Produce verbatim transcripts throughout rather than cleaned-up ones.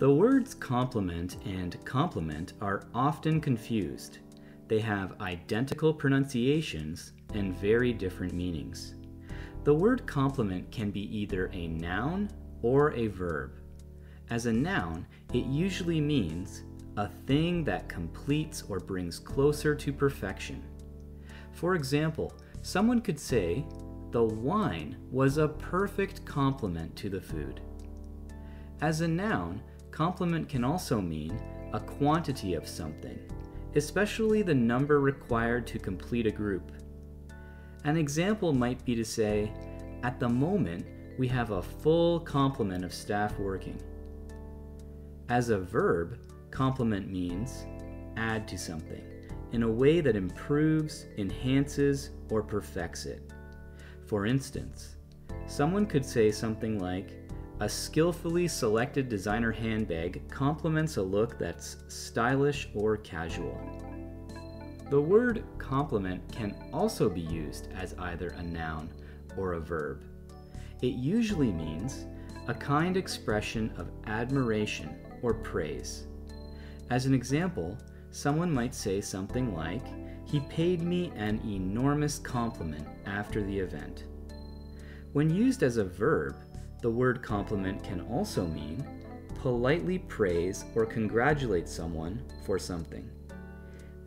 The words complement and complement are often confused. They have identical pronunciations and very different meanings. The word complement can be either a noun or a verb. As a noun, it usually means a thing that completes or brings closer to perfection. For example, someone could say, "The wine was a perfect complement to the food." As a noun, complement can also mean a quantity of something, especially the number required to complete a group. An example might be to say, "At the moment, we have a full complement of staff working." As a verb, complement means add to something in a way that improves, enhances, or perfects it. For instance, someone could say something like, "A skillfully selected designer handbag complements a look that's stylish or casual." The word complement can also be used as either a noun or a verb. It usually means a kind expression of admiration or praise. As an example, someone might say something like, "He paid me an enormous compliment after the event." When used as a verb, the word compliment can also mean politely praise or congratulate someone for something.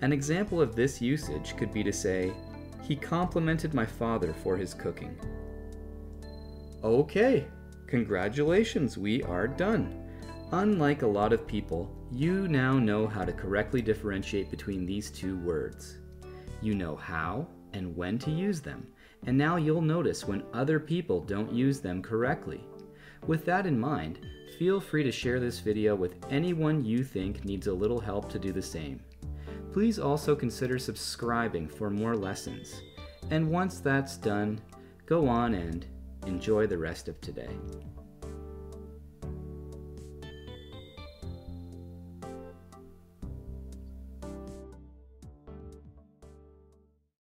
An example of this usage could be to say, "He complimented my father for his cooking." Okay, congratulations, we are done. Unlike a lot of people, you now know how to correctly differentiate between these two words. You know how and when to use them. And now you'll notice when other people don't use them correctly. With that in mind, feel free to share this video with anyone you think needs a little help to do the same. Please also consider subscribing for more lessons. And once that's done, go on and enjoy the rest of today.